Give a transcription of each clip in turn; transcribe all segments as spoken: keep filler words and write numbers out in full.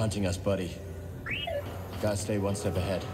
hunting us, buddy. Gotta stay one step ahead.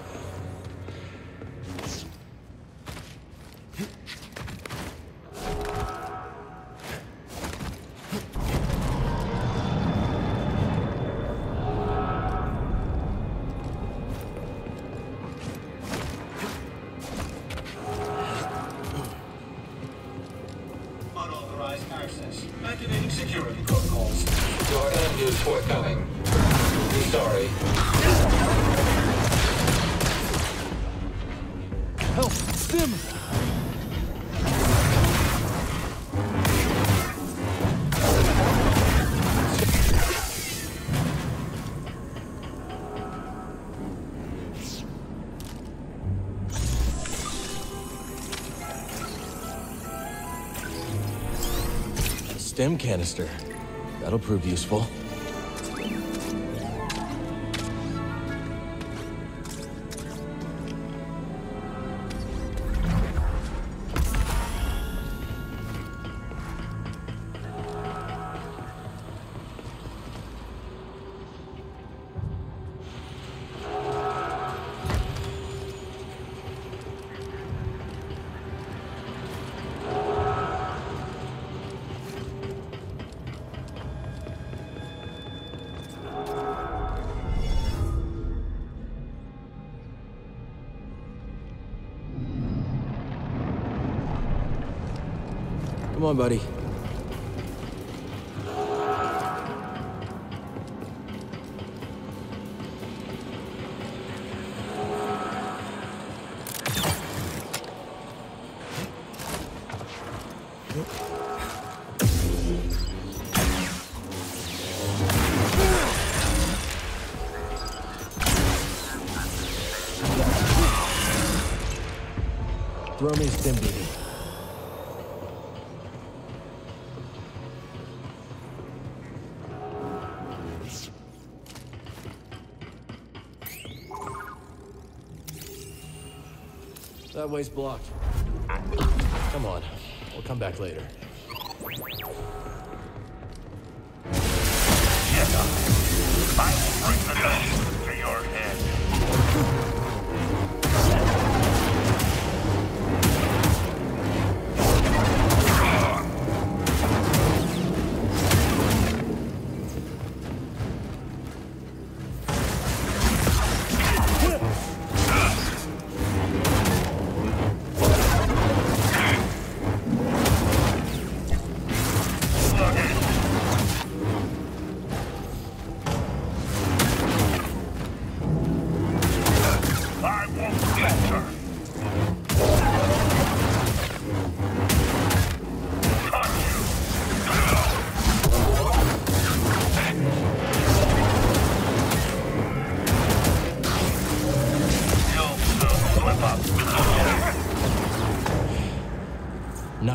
Stem canister. That'll prove useful. Come on, buddy. Throw me a stim beating. That way's blocked. Come on, we'll come back later.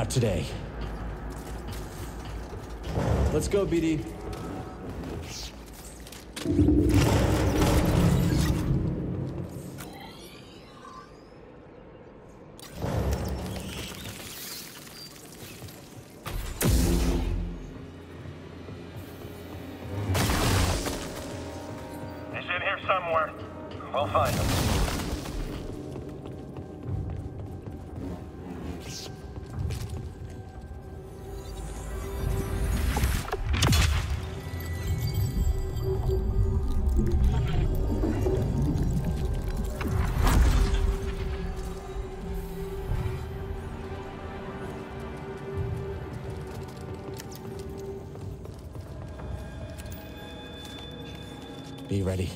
Today. Let's go, B D. Be ready.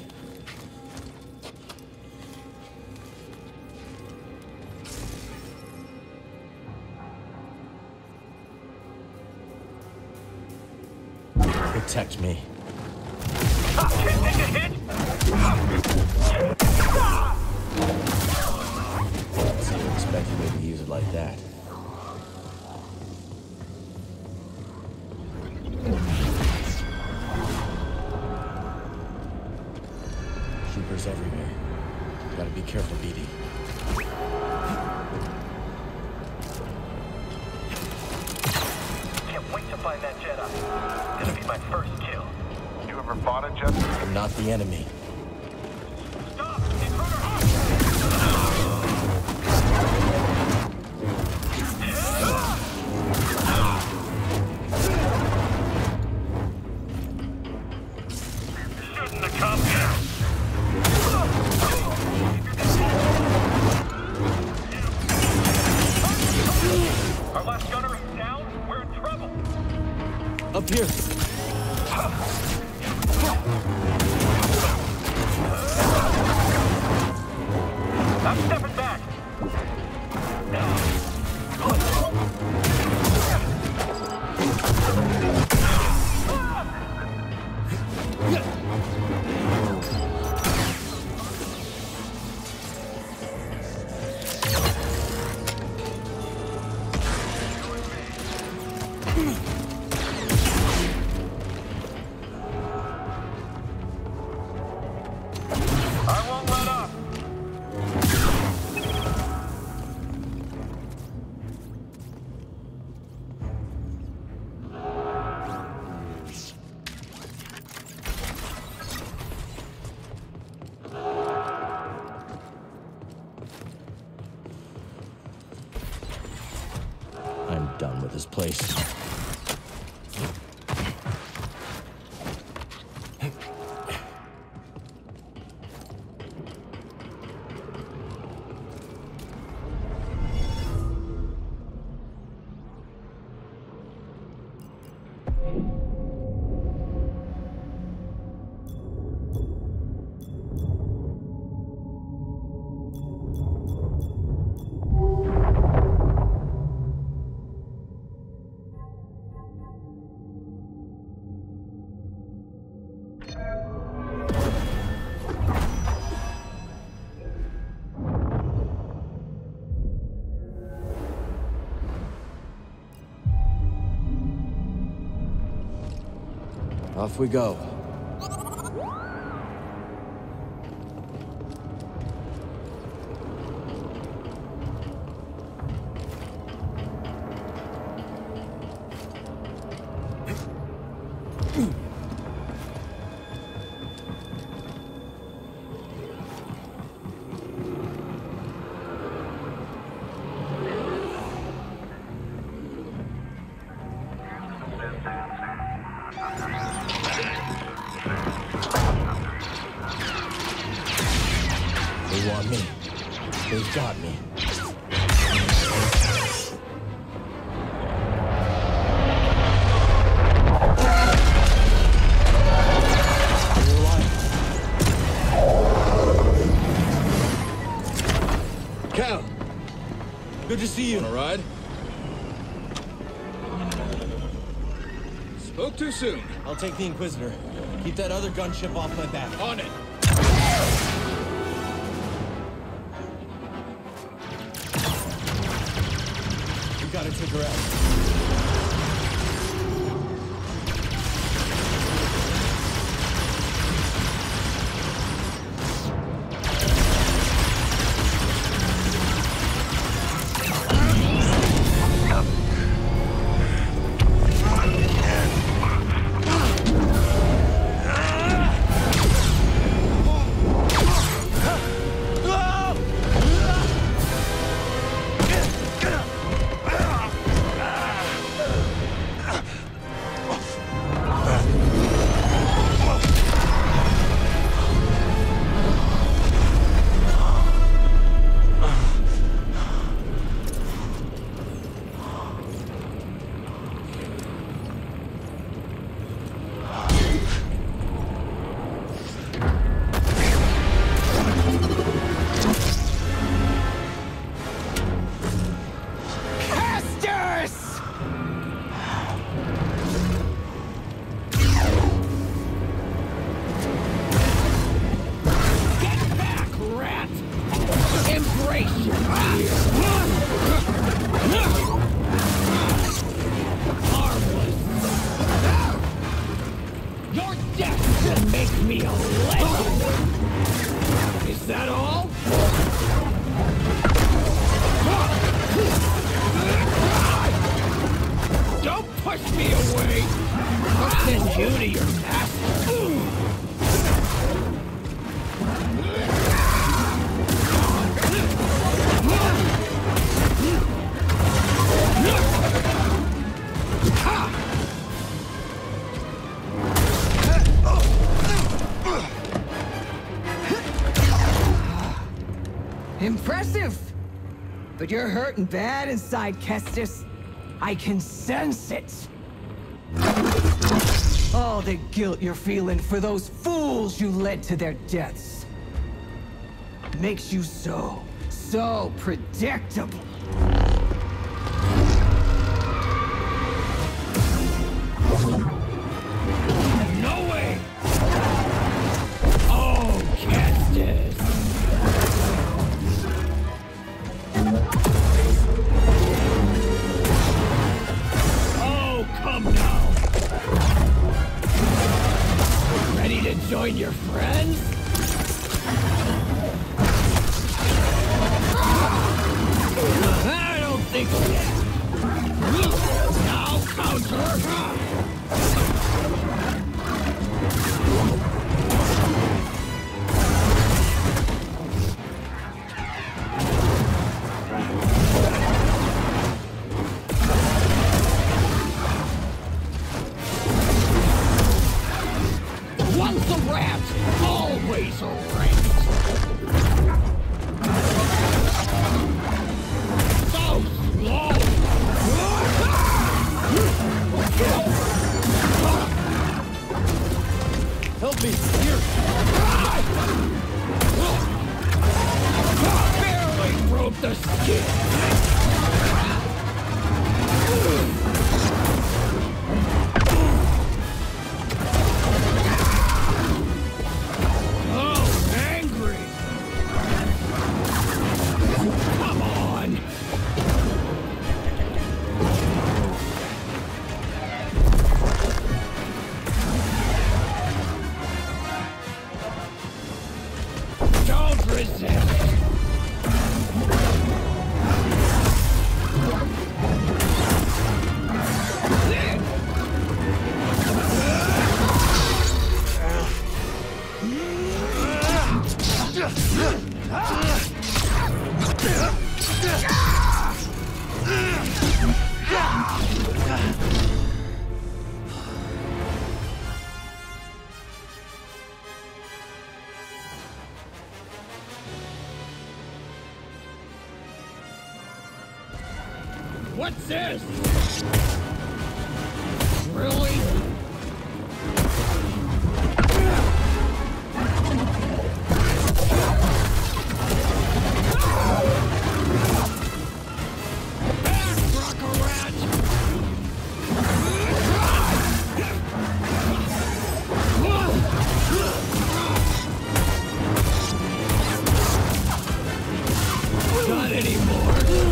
Protect me. ever fought a just... I'm not the enemy. Stop! Intruder Hawk! Shooting the cop down! Our last gunner is down. We're in trouble. Up here. I'm stepping back. Off we go. See you. Want a ride? Spoke too soon. I'll take the Inquisitor. Keep that other gunship off my back. On it. We gotta take her up. Push me away! I'll send you to your master! Impressive! But you're hurting bad inside, Kestis. I can sense it! All the guilt you're feeling for those fools you led to their deaths makes you so, so predictable. What's this? Really? Back, Bracca rat! Not anymore.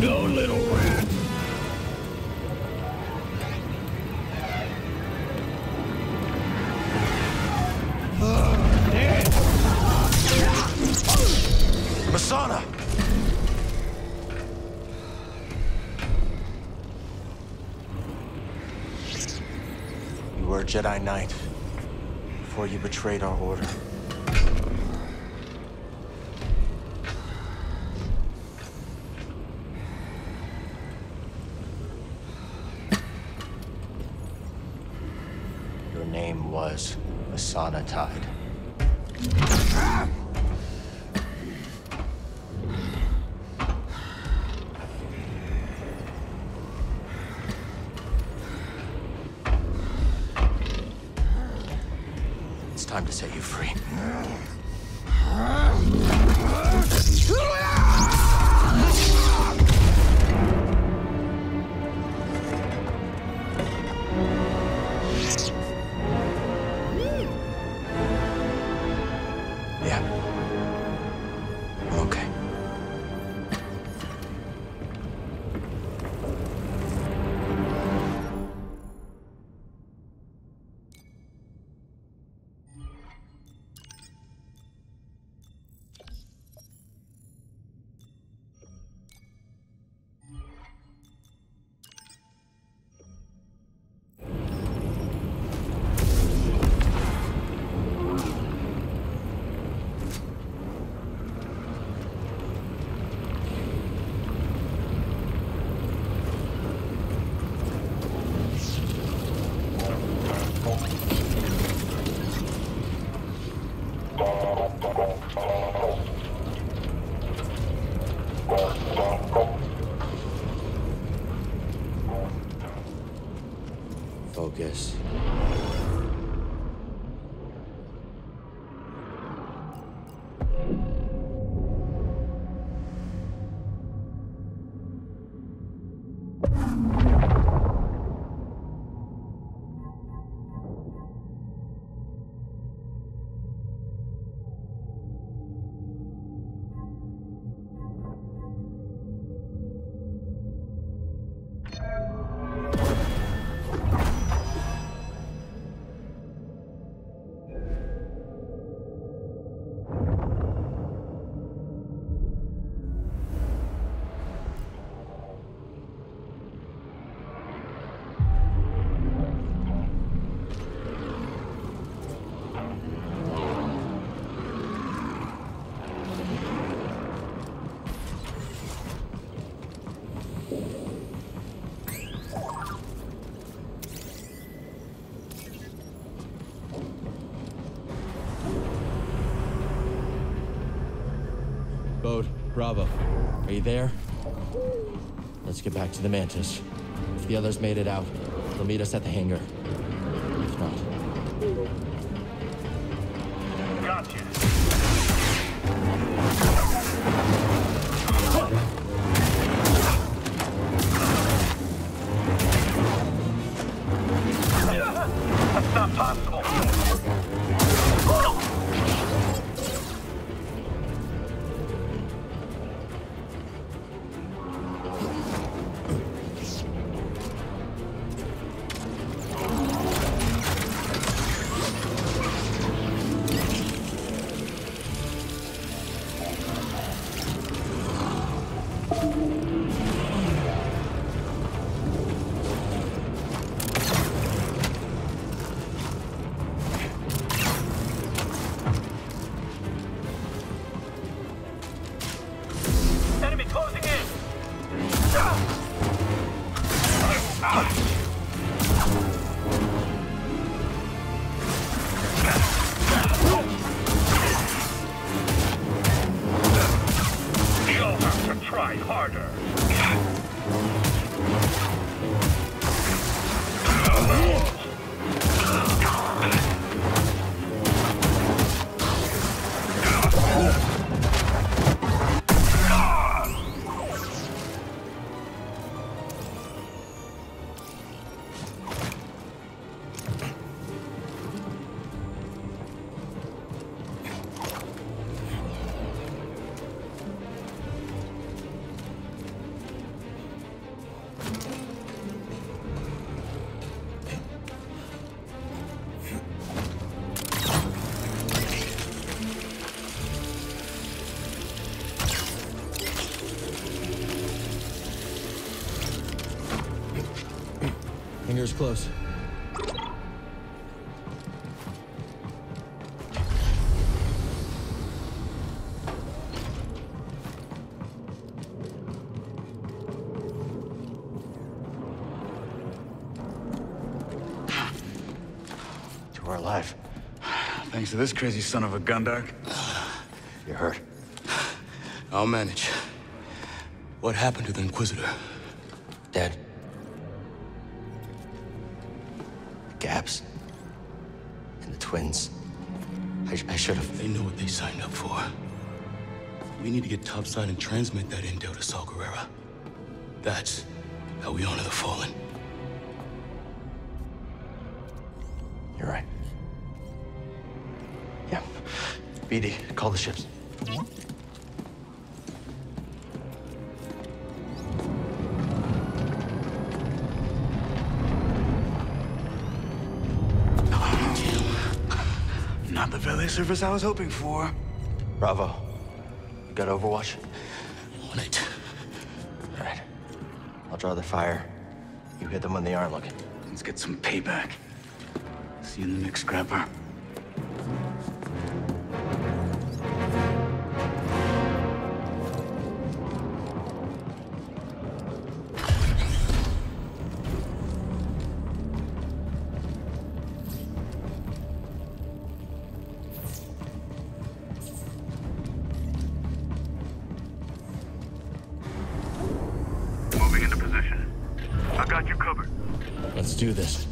No, little rat. Oh, dead. Masana. You were a Jedi Knight before you betrayed our order. Asana Tai. It's time to set you free. focus. Bode, Bravo, are you there? Let's get back to the Mantis. If the others made it out, they'll meet us at the hangar. If not... Gotcha. Fingers close. You are alive. Thanks to this crazy son of a gun, Doc. You're hurt. I'll manage. What happened to the Inquisitor? Dead. Gaps and the twins. I, sh I should have. They know what they signed up for. We need to get topside and transmit that intel to Sal Guerrera. That's how we honor the fallen. You're right. Yeah. B D, call the ships. Service I was hoping for. Bravo. You got Overwatch? On it. All right. I'll draw the fire. You hit them when they aren't looking. Let's get some payback. See you in the next scrapper. Let's do this.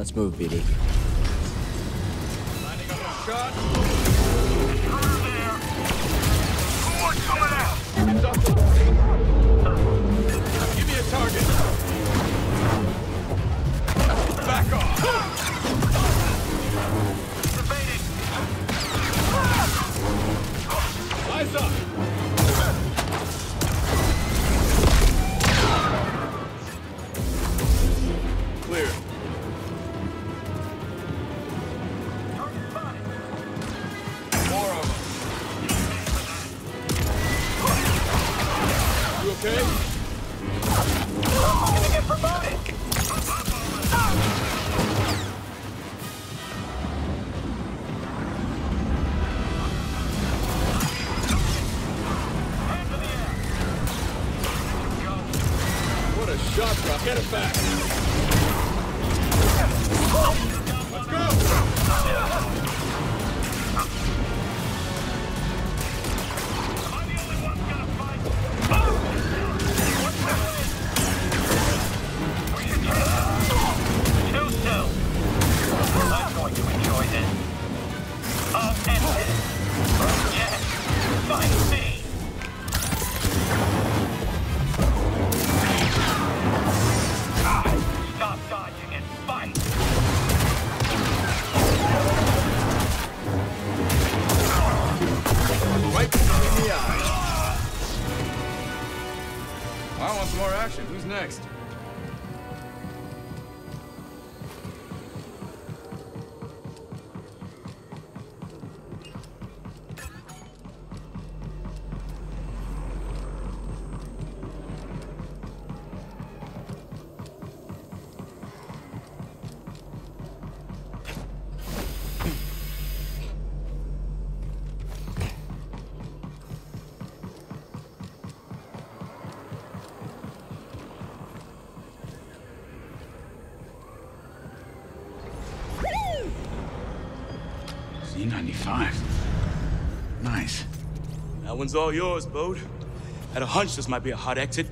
Let's move, B D. Lining up a shot. Through there. More coming out. It's up to me. Give me a target. Back off. Evading. Eyes up. Clear. Target body. More of them. You okay? I'm gonna get promoted. Hand to the air. What a shot drop. Get it back. ninety-five. Nice. That one's all yours, Bode. Had a hunch this might be a hot exit.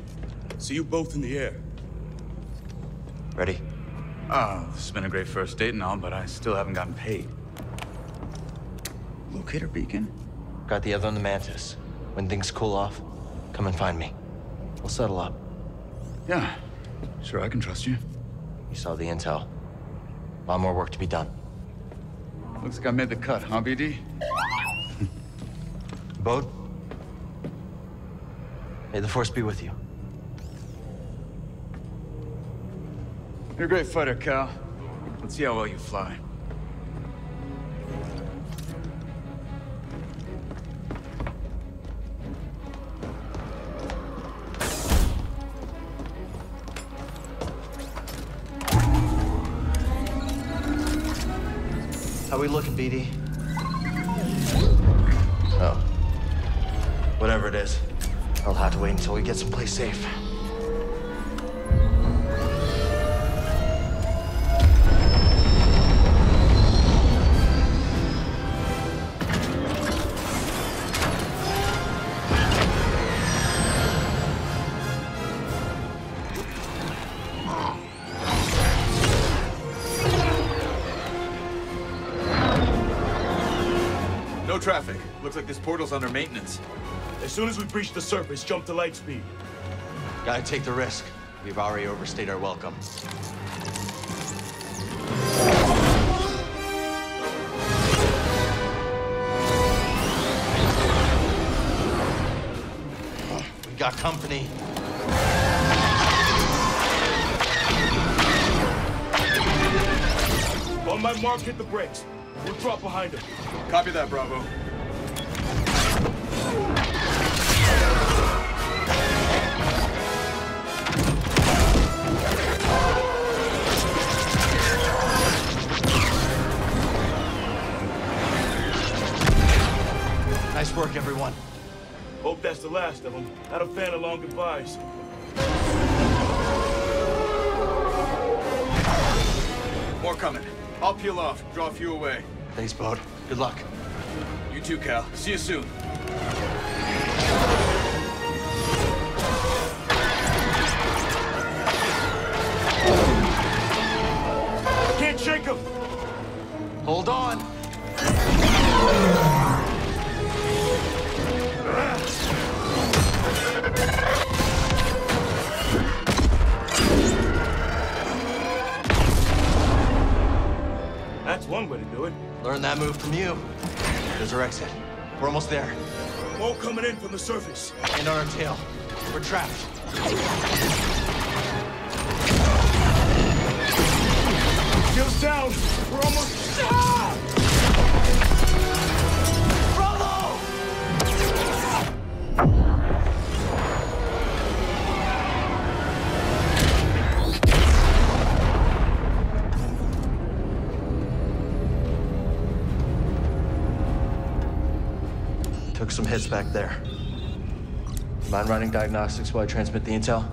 See you both in the air. Ready? Oh, it's been a great first date and all, but I still haven't gotten paid. Locator beacon? Got the other on the Mantis. When things cool off, come and find me. We'll settle up. Yeah. Sure, I can trust you. You saw the intel. A lot more work to be done. Looks like I made the cut, huh, B D? Bode? May the Force be with you. You're a great fighter, Cal. Let's see how well you fly. How we looking, B D? Oh. Whatever it is, I'll have to wait until we get someplace safe. Traffic. Looks like this portal's under maintenance. As soon as we breach the surface, jump to light speed. Gotta take the risk. We've already overstayed our welcome. We got company. On my mark, hit the brakes. We'll drop behind him. Copy that, Bravo. Nice work, everyone. Hope that's the last of them. Not a fan of long goodbyes. More coming. I'll peel off, draw a few away. Thanks, Bode. Good luck. You too, Cal. See you soon. Can't Hold on. That's one way to do it. Learn that move from you. There's our exit. We're almost there. All coming in from the surface. And on our tail. We're trapped. Goes down. We're almost... Ah! Rollo! Took some hits back there. Mind running diagnostics while I transmit the intel?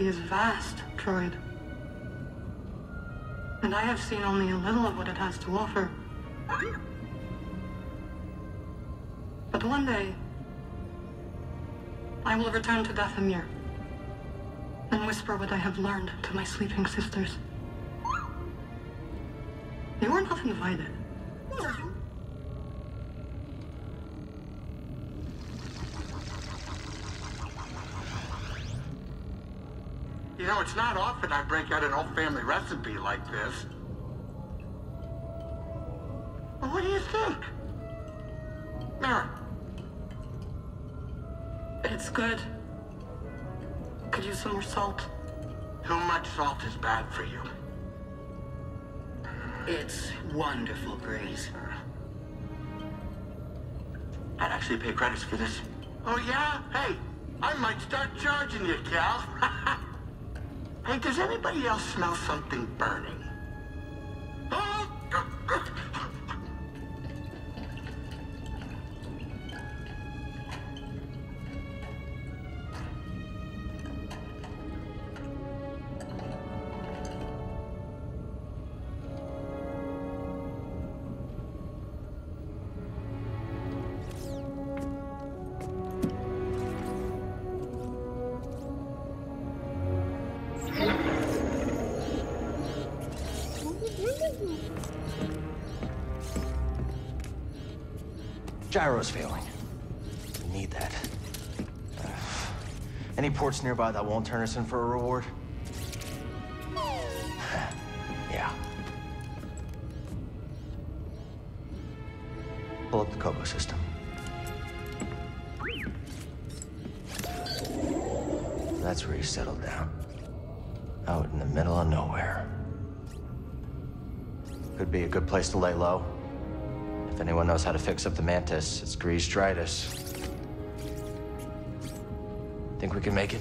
Is vast, Droid. And I have seen only a little of what it has to offer. But one day, I will return to Dathomir and whisper what I have learned to my sleeping sisters. You are not invited. You know, it's not often I break out an old family recipe like this. Well, what do you think? Mira. It's good. Could use some more salt. Too much salt is bad for you. It's wonderful, Greez. I'd actually pay credits for this. Oh, yeah? Hey, I might start charging you, Cal. Hey, does anybody else smell something burning? Gyro's failing. We need that. Uh, any ports nearby that won't turn us in for a reward? Yeah. Pull up the Kobo system. That's where he settled down. Out in the middle of nowhere. Could be a good place to lay low. If anyone knows how to fix up the Mantis, it's Greez Dritus. Think we can make it?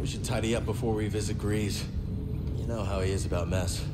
We should tidy up before we visit Greez. You know how he is about mess.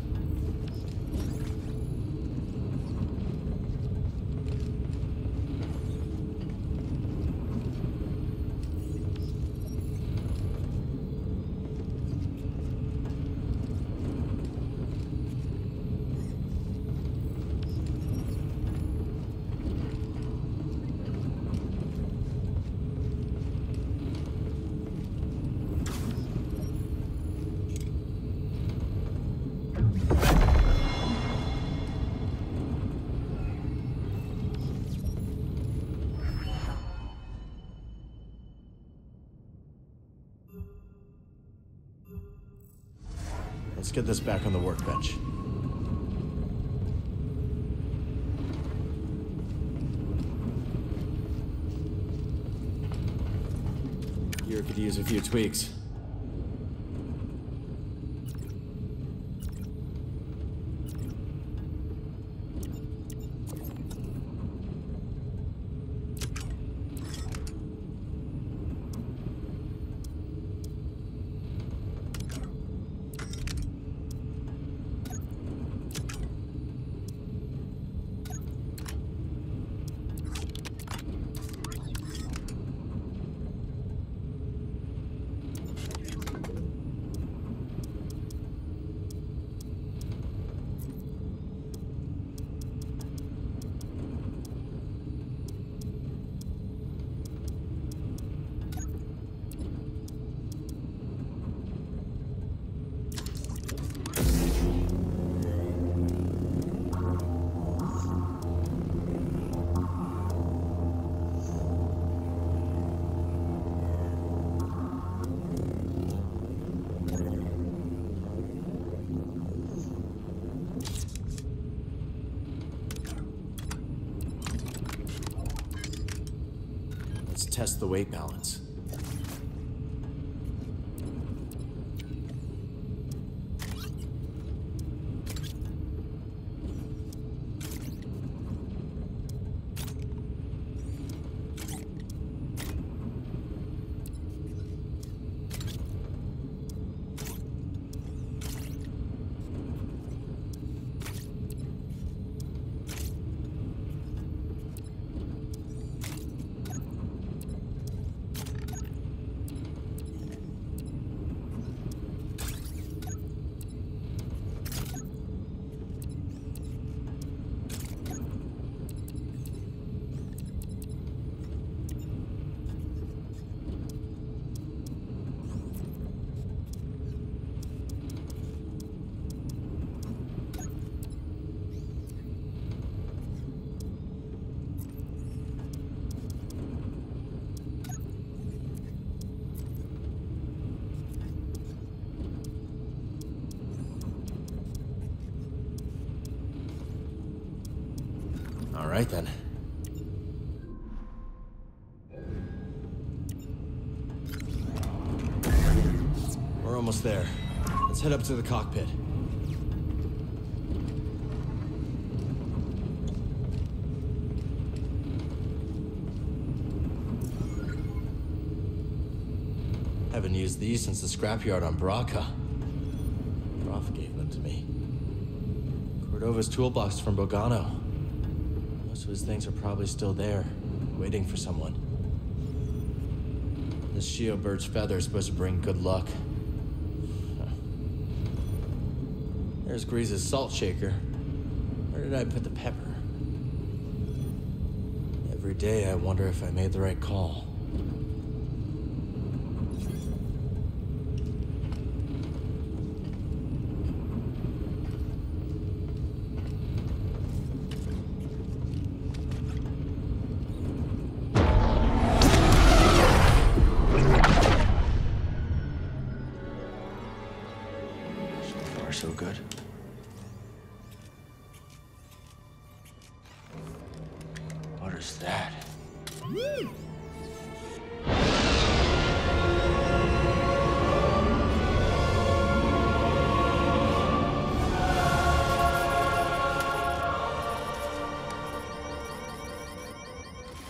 Let's get this back on the workbench. Here could use a few tweaks. Test the weight balance. Right then. We're almost there. Let's head up to the cockpit. Haven't used these since the scrapyard on Baraka. Roth gave them to me. Cordova's toolbox from Bogano. So his things are probably still there, waiting for someone. This Shio bird's feather is supposed to bring good luck. Huh. There's Greez's salt shaker. Where did I put the pepper? Every day I wonder if I made the right call.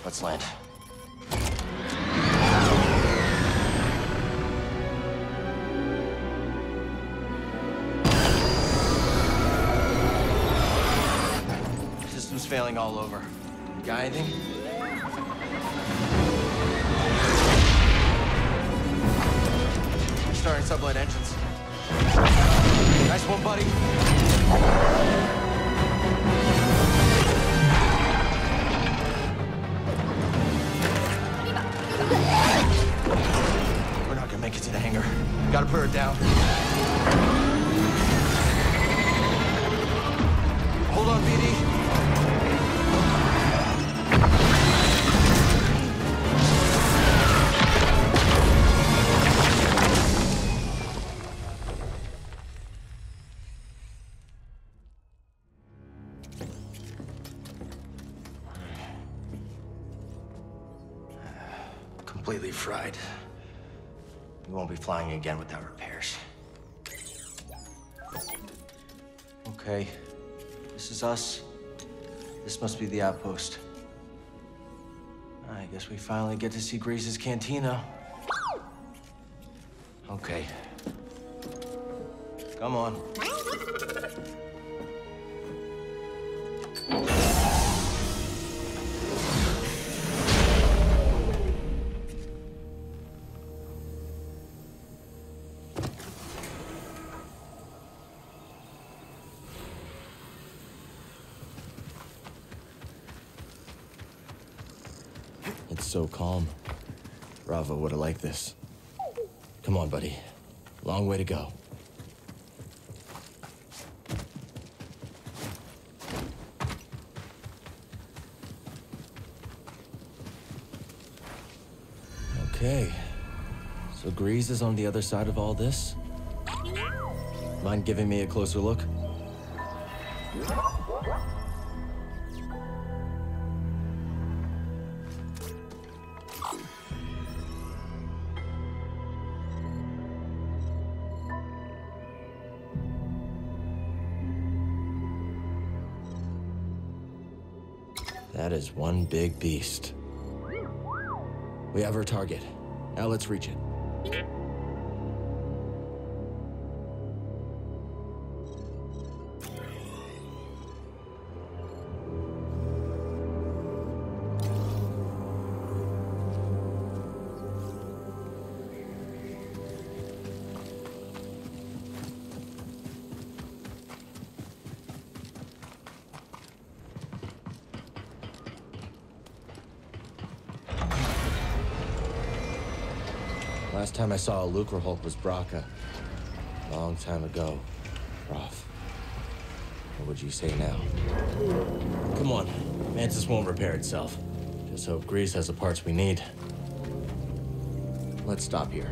Let's land. System's failing all over. You got anything? We're starting sublight engines. Nice one, buddy. Make it to the hangar. Gotta put her down. Hold on, B D. completely fried. We won't be flying again without repairs. Okay. This is us. This must be the outpost. I guess we finally get to see Greez's cantina. Okay. Come on. It's so calm. Rava would have liked this. Come on, buddy. Long way to go. Okay. So Greez is on the other side of all this? Mind giving me a closer look? That is one big beast. We have our target. Now let's reach it. Last time I saw a Lucre Hulk was Bracca. Long time ago, Roth. What would you say now? Come on, Mantis won't repair itself. Just hope Greez has the parts we need. Let's stop here.